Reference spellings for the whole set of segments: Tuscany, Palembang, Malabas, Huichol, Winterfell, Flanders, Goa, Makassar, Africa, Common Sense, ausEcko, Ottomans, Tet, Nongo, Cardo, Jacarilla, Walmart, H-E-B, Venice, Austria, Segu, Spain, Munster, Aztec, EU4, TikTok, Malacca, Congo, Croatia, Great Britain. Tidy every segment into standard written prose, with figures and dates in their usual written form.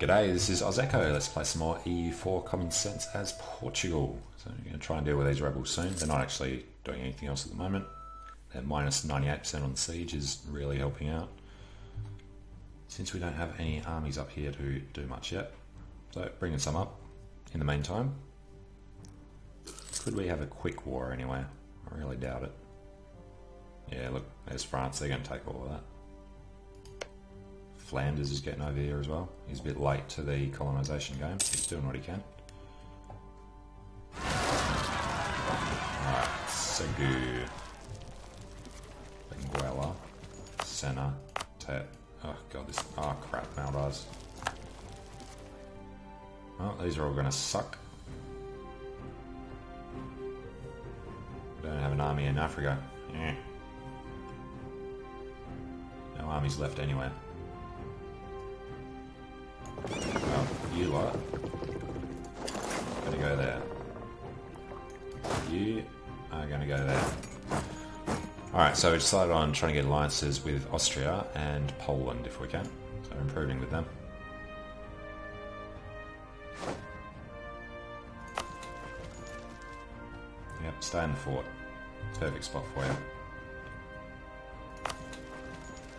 G'day, this is ausEcko. Let's play some more EU4 Common Sense as Portugal. So I'm going to try and deal with these rebels soon. They're not actually doing anything else at the moment. Their minus 98% on siege is really helping out. Since we don't have any armies up here to do much yet. So bringing some up in the meantime. Could we have a quick war anyway? I really doubt it. Yeah, look, there's France. They're going to take all of that. Flanders is getting over here as well. He's a bit late to the colonisation game. He's doing what he can. Alright, Segu, Benguela, Senna, Tet. Oh god, this. Oh crap, Malabas. Well, these are all going to suck. We don't have an army in Africa. Eh. No armies left anywhere. Well, you lot. Gonna go there. You are gonna go there. Alright, so we decided on trying to get alliances with Austria and Poland if we can. So improving with them. Yep, stay in the fort. Perfect spot for you.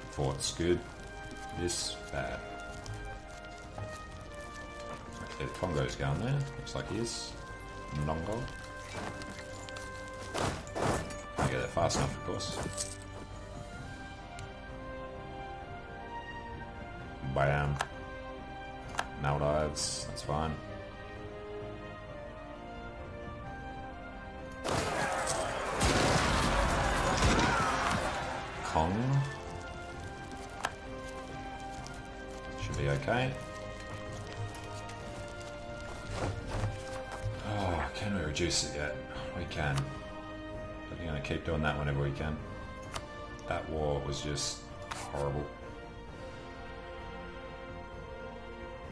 Fort's good. This, bad. Yeah, Kongo's going there, looks like he is. Nongo. Can't get there fast enough, of course. Bam. Maldives, that's fine. Congo. Should be okay. Can we reduce it yet? We can. But we're going to keep doing that whenever we can. That war was just horrible.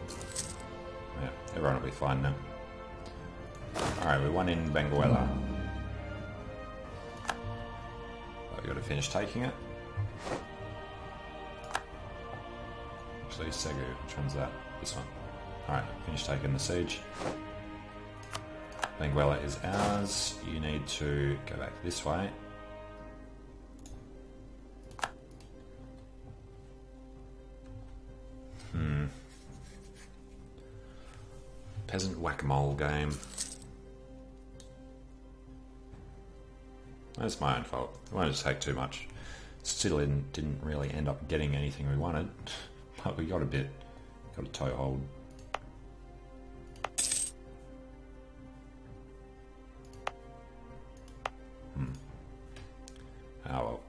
Yeah, everyone will be fine now. Alright, we won in Benguela. We've got to finish taking it. Actually, Segu, which one's that? This one. Alright, finish taking the siege. Benguela is ours. You need to go back this way. Peasant whack-a-mole game. That's my own fault. I wanted to take too much. Still didn't really end up getting anything we wanted, but we got a bit. Got a toehold. Oh well.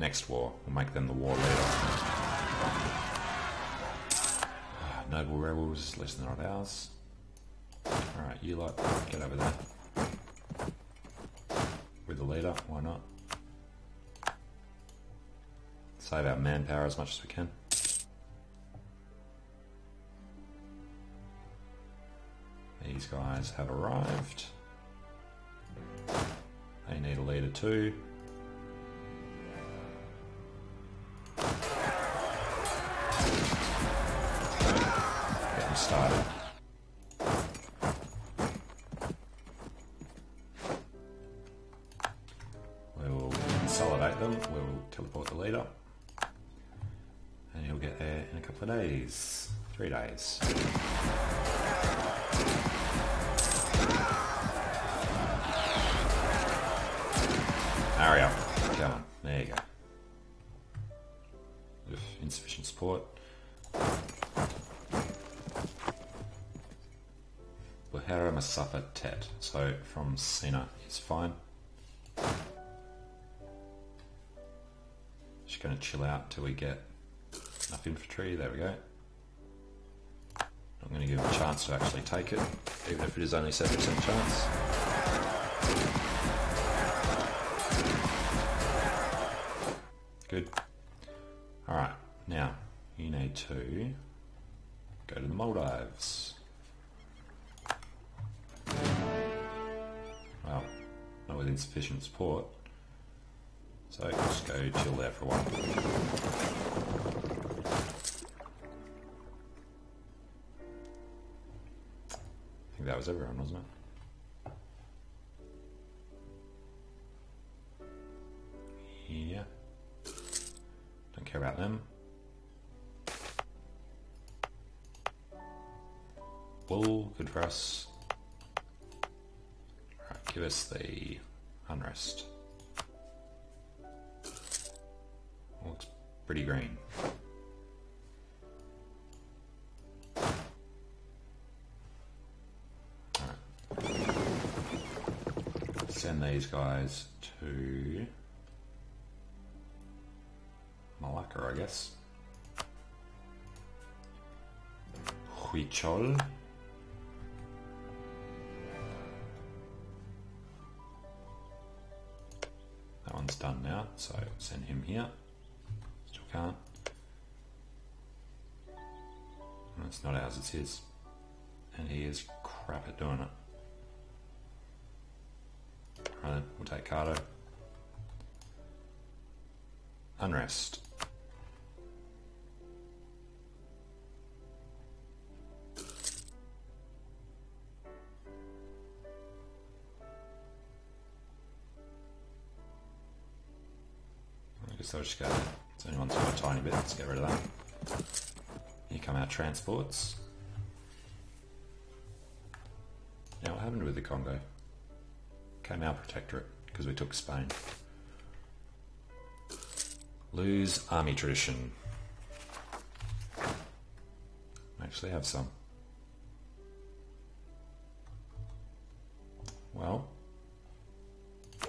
Next war. We'll make them the war leader. Noble rebels, at least they're not ours. Alright, you lot, get over there. We're the leader, why not? Save our manpower as much as we can. These guys have arrived. They need a leader too. Get them started. We'll consolidate them, we'll teleport the leader. And he'll get there in a couple of days. 3 days. Hurry up. Come on. There you go. With insufficient support. Buhara Masapa Tet. So from Cena is fine. Just going to chill out till we get enough infantry. There we go. I'm going to give him a chance to actually take it, even if it is only 7% chance. Good. Alright, now you need to go to the Maldives. Well, not with insufficient support. So just go chill there for a while. think that was everyone, wasn't it? Yeah. Don't care about them. Wool, good for us. Right, give us the unrest. Looks pretty green. Send these guys to Malacca, I guess. Huichol. That one's done now, so send him here. Still can't. And it's not ours, it's his. And he is crap at doing it. We'll take Cardo. Unrest. I guess I'll just go. It's only one's got a tiny bit. Let's get rid of that. Here come our transports. Now, what happened with the Congo? Came our protectorate because we took Spain. Lose army tradition. I actually have some. Well, I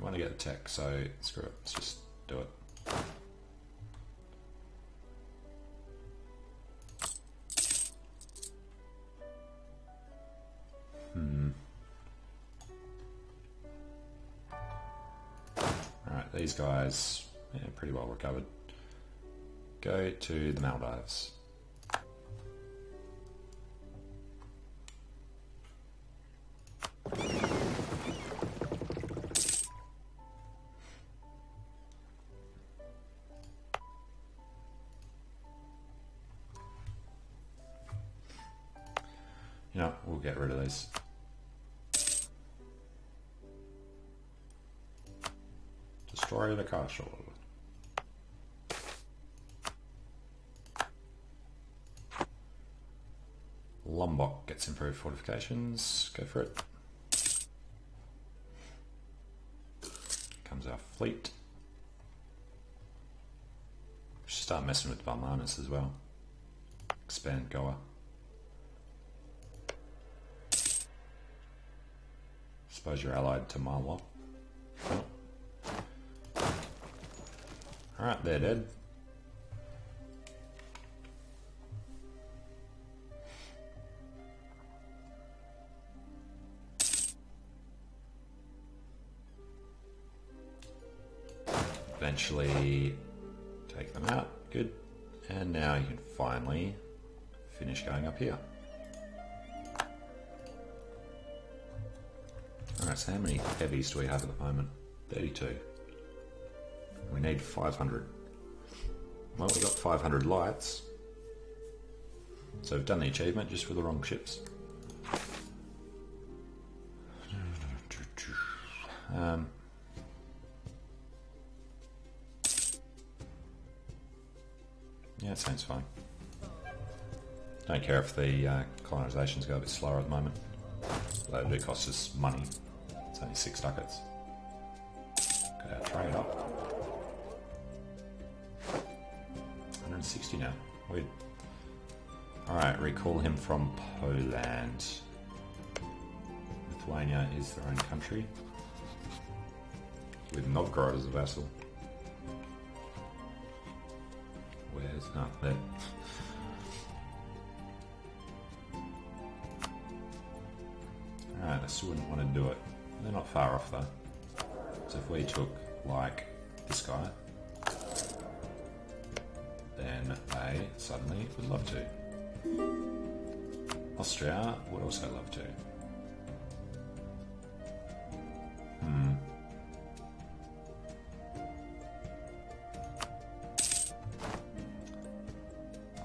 want to get the tech, so screw it. Let's just do it. These guys, yeah, pretty well recovered. Go to the Maldives. You know, we'll get rid of these. Destroy the castle. Lombok gets improved fortifications. Go for it. Comes our fleet. We should start messing with Balmanus as well. Expand Goa. Suppose you're allied to Marwap. Alright, they're dead. Eventually take them out. Good. And now you can finally finish going up here. Alright, so how many heavies do we have at the moment? 32. We need 500. Well, we got 500 lights. So we've done the achievement just for the wrong ships. Yeah, it seems fine. Don't care if the colonisations go a bit slower at the moment. Although it do cost us money. It's only 6 ducats. Got our trade up. 160 now. Weird. Alright, recall him from Poland. Lithuania is their own country. With Novgorod as a vassal. Where's not that? Alright, I still wouldn't want to do it. They're not far off though. So if we took, like, this guy, then they suddenly would love to. Austria would also love to.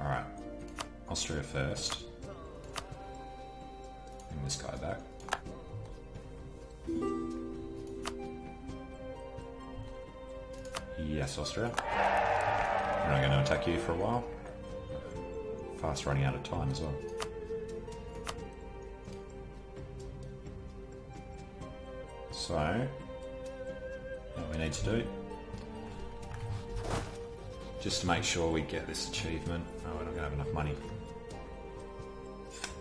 Alright. Austria first. bring this guy back. Yes, Austria. We're not going to attack you for a while. Fast running out of time as well. So, what we need to do, just to make sure we get this achievement. Oh, we're not going to have enough money.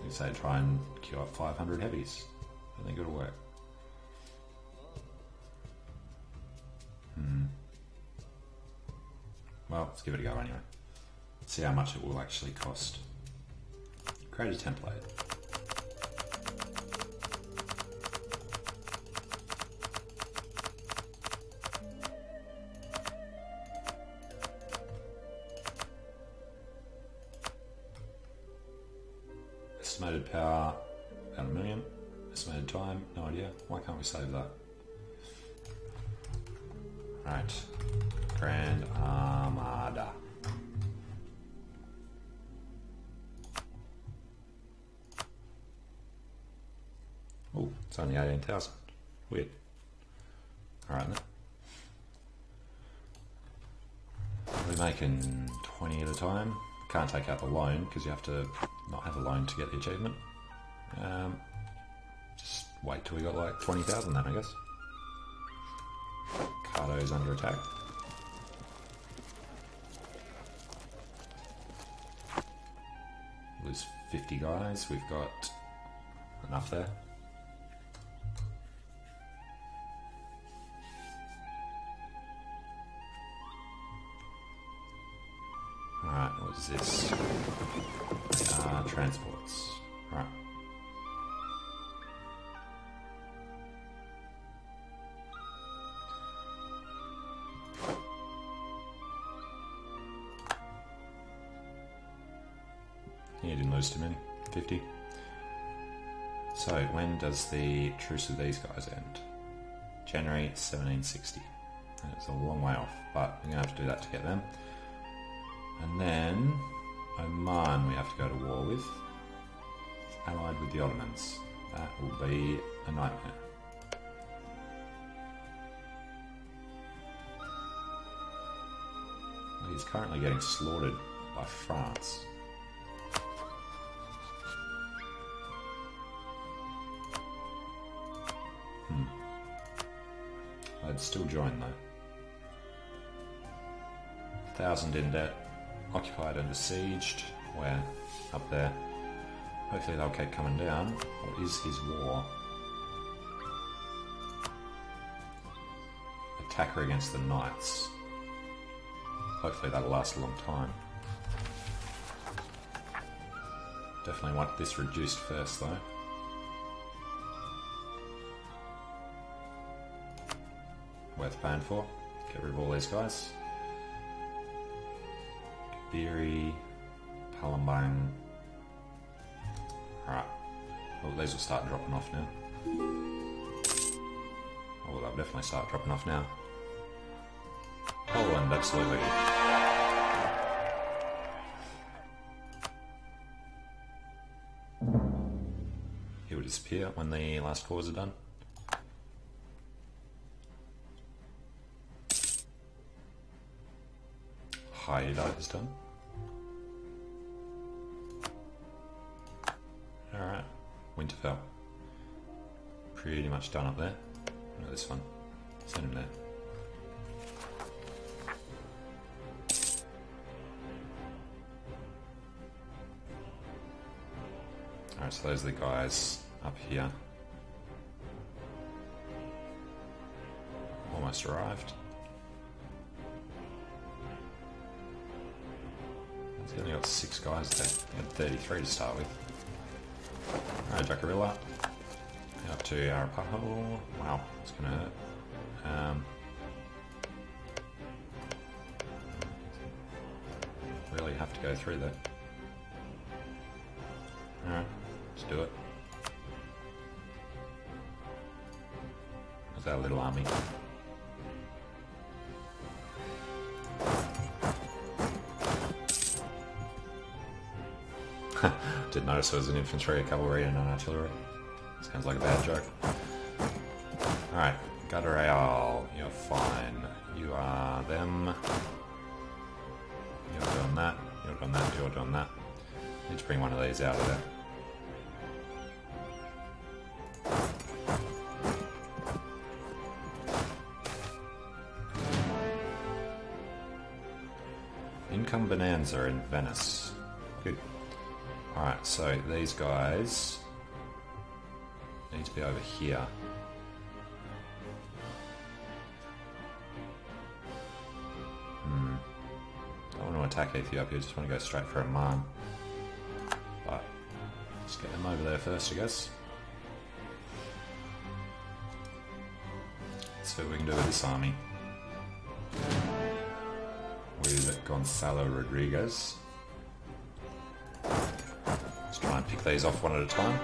You say try and queue up 500 heavies. I think it'll work. Well, let's give it a go anyway. Let's see how much it will actually cost. Create a template. Estimated power, about 1 million. Estimated time, no idea. Why can't we save that? Right. Grand Armada. Oh, it's only 18,000. Weird. Alright then. We're making 20 at a time. Can't take out the loan because you have to not have a loan to get the achievement. Just wait till we got like 20,000 then, I guess. Cardo is under attack. There's 50 guys, we've got enough there. Alright, what is this? Transports. Alright. You didn't lose too many. 50. So, when does the truce of these guys end? January 1760. And it's a long way off, but we're going to have to do that to get them. And then, Oman we have to go to war with. Allied with the Ottomans. That will be a nightmare. He's currently getting slaughtered by France. I'd still join though. 1,000 in debt, occupied and besieged. Where? Up there. Hopefully they'll keep coming down. What is his war? Attacker against the knights. Hopefully that'll last a long time. Definitely want this reduced first though. Worth paying for. Get rid of all these guys. Kabiri, Palembang. Alright. Well, these will start dropping off now. Oh, they'll definitely start dropping off now. Poland, absolutely. It will disappear when the last wars are done. Hideout is done. Alright, Winterfell. Pretty much done up there. Look at this one. Send him there. Alright, so those are the guys up here. Almost arrived. He's only got 6 guys there. He had 33 to start with. Alright, Jacarilla. Up to Arapaho. Wow, it's gonna hurt. Really have to go through that. Alright, let's do it. That's our little army. Did notice it was an infantry, a cavalry, and an artillery. Sounds like a bad joke. Alright, Gutteral, you're fine. You are them. You're doing that. You're doing that. You're doing that. Need to bring one of these out of there. Income bonanza in Venice. Good. Alright, so these guys need to be over here. I don't want to attack Ethiopia, I just want to go straight for Oman. But let's get them over there first, I guess. Let's see what we can do with this army. With Gonzalo Rodriguez. Let's try and pick these off one at a time.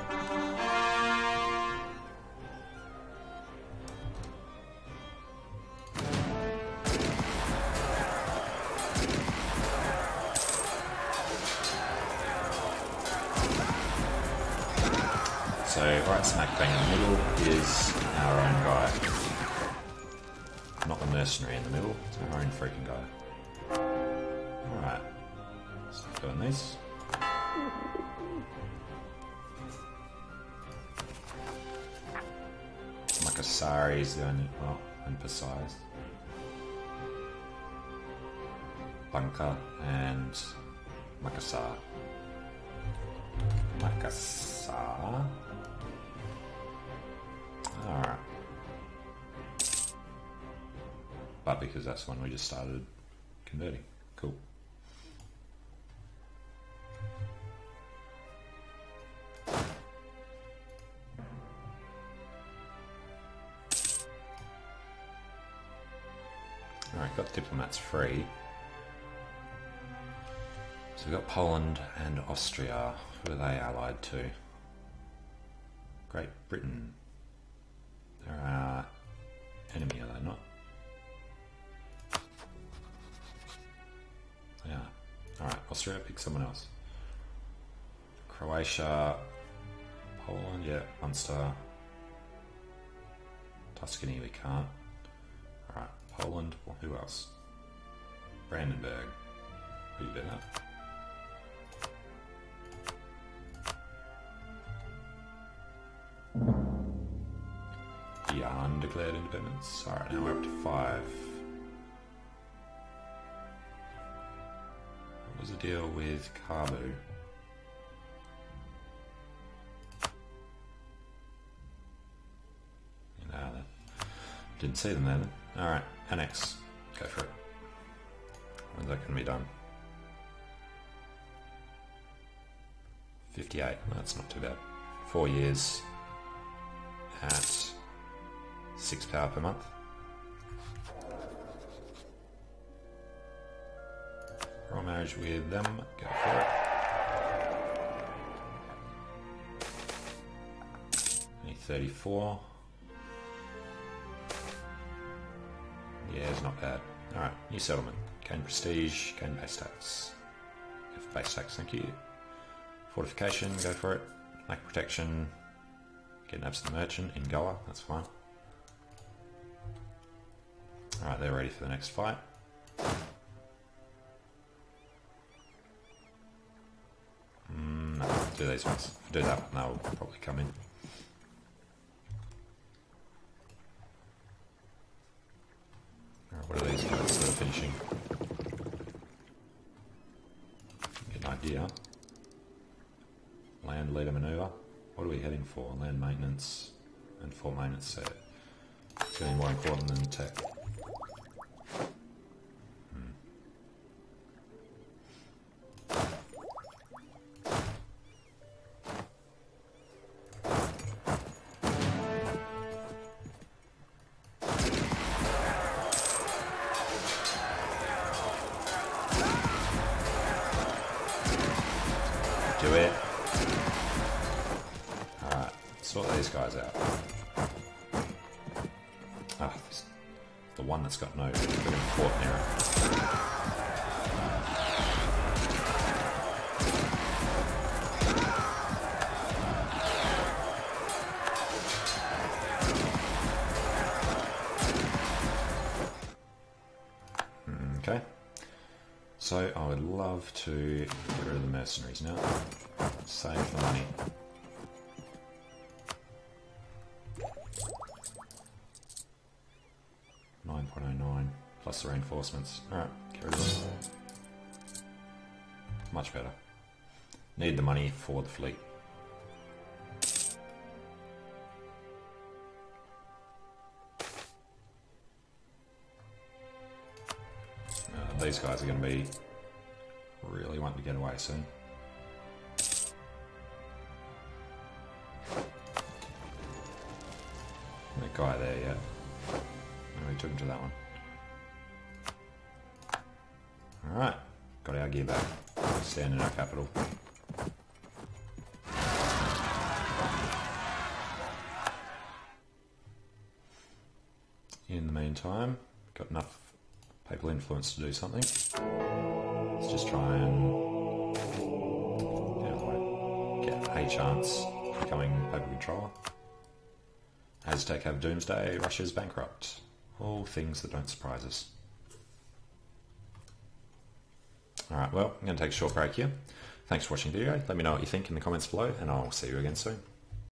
So right smack bang in the middle is our own guy. Not the mercenary in the middle, it's our own freaking guy. Alright, let's keep doing this. Makassar is the only, well, and Pasai's. Bunker and Makassar. Makassar. Alright. But because that's the one we just started converting. Cool. Alright, got the diplomats free. So we've got Poland and Austria. Who are they allied to? Great Britain. They're our enemy, are they not? Yeah. Alright, Austria, pick someone else. Croatia, Poland, yeah, Munster. Tuscany, we can't. Alright, Poland, well, who else? Brandenburg, we do that. Iran declared independence. Alright, now we're up to 5. What was the deal with Cardo? No, didn't see them there then. Alright, annex. Go for it. When's that going to be done? 58. Well, that's not too bad. 4 years at 6 power per month. Royal marriage with them, go for it. Only 34. Yeah, it's not bad. Alright, new settlement. Gain prestige, gain base tax. Go for base tax, thank you. Fortification, go for it. Lack protection. Get an absent merchant in Goa, that's fine. Alright, they're ready for the next fight. Do these ones. If I do that one, they'll probably come in. Alright, what are these guys that are finishing? Get an idea. Land leader manoeuvre. What are we heading for? Land maintenance and fort maintenance, so it's going to be more important than tech. So I would love to get rid of the mercenaries now. Save the money. Plus the reinforcements. Alright, carry this. Much better. Need the money for the fleet. These guys are going to be really wanting to get away soon. That guy there, yeah. No, we took him to that one. Alright, got our gear back. Stand in our capital. In the meantime, got enough papal influence to do something. Let's just try and get a chance of becoming papal controller. Aztec have doomsday, Russia's bankrupt. All things that don't surprise us. Alright, well, I'm going to take a short break here. Thanks for watching the video. Let me know what you think in the comments below, and I'll see you again soon.